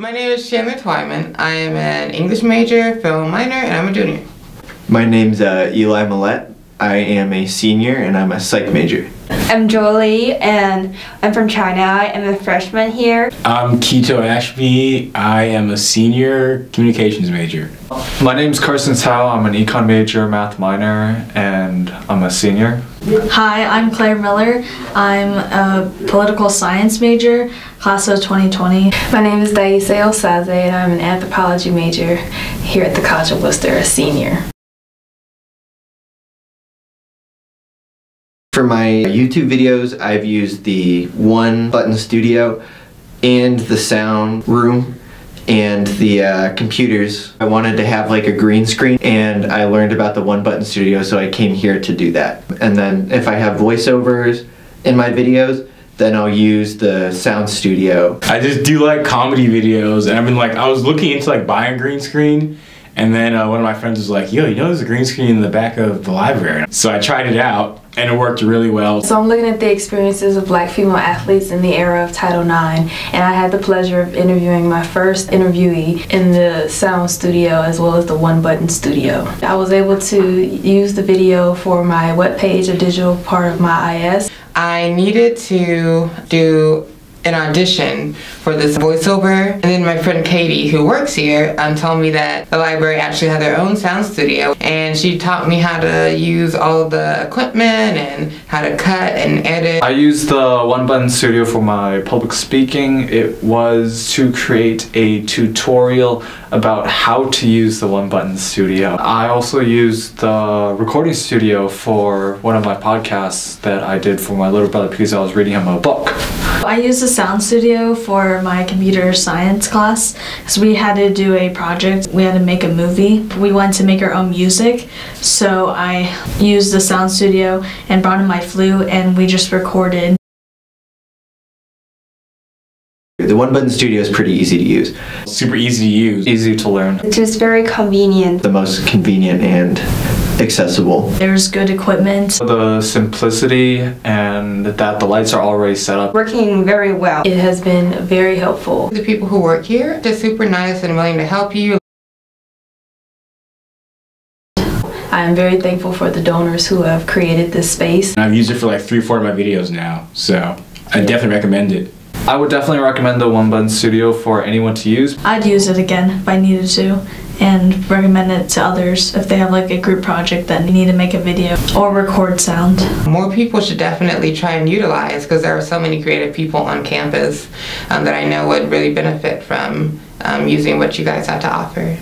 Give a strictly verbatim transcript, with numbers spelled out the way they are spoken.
My name is Shannon Twyman. I am an English major, film minor, and I'm a junior. My name's uh, Eli Millette. I am a senior, and I'm a psych major. I'm Jolie, and I'm from China. I am a freshman here. I'm Kito Ashby. I am a senior communications major. My name's Carson Cao. I'm an econ major, math minor, and I'm a senior. Hi, I'm Claire Miller. I'm a political science major, class of twenty twenty. My name is Daisa El-Sazze, and I'm an anthropology major here at the College of Worcester, a senior. For my YouTube videos, I've used the One Button Studio and the Sound Room and the uh, computers. I wanted to have like a green screen, and I learned about the One Button Studio, so I came here to do that. And then if I have voiceovers in my videos, then I'll use the Sound Studio. I just do like comedy videos, and I've been like, I was looking into like buying a green screen, and then uh, one of my friends was like, yo, you know there's a green screen in the back of the library. So I tried it out, and it worked really well. So I'm looking at the experiences of black female athletes in the era of Title nine, and I had the pleasure of interviewing my first interviewee in the Sound Studio as well as the One Button Studio. I was able to use the video for my webpage, a digital part of my I S. I needed to do an audition for this voiceover, and then my friend Katie, who works here, um, told me that the library actually had their own sound studio, and she taught me how to use all the equipment and how to cut and edit. I used the One Button Studio for my public speaking. It was to create a tutorial about how to use the One Button Studio. I also used the recording studio for one of my podcasts that I did for my little brother because I was reading him a book. I used the Sound Studio for my computer science class because we had to do a project. We had to make a movie. We wanted to make our own music, so I used the Sound Studio and brought in my flute, and we just recorded. The One Button Studio is pretty easy to use. Super easy to use. Easy to learn. It's just very convenient. The most convenient and accessible. There's good equipment. The simplicity and that the lights are already set up. Working very well. It has been very helpful. The people who work here, they're super nice and willing to help you. I'm very thankful for the donors who have created this space. I've used it for like three or four of my videos now, so I definitely recommend it. I would definitely recommend the One Button Studio for anyone to use. I'd use it again if I needed to, and recommend it to others if they have like a group project that they need to make a video or record sound. More people should definitely try and utilize, because there are so many creative people on campus um, that I know would really benefit from um, using what you guys have to offer.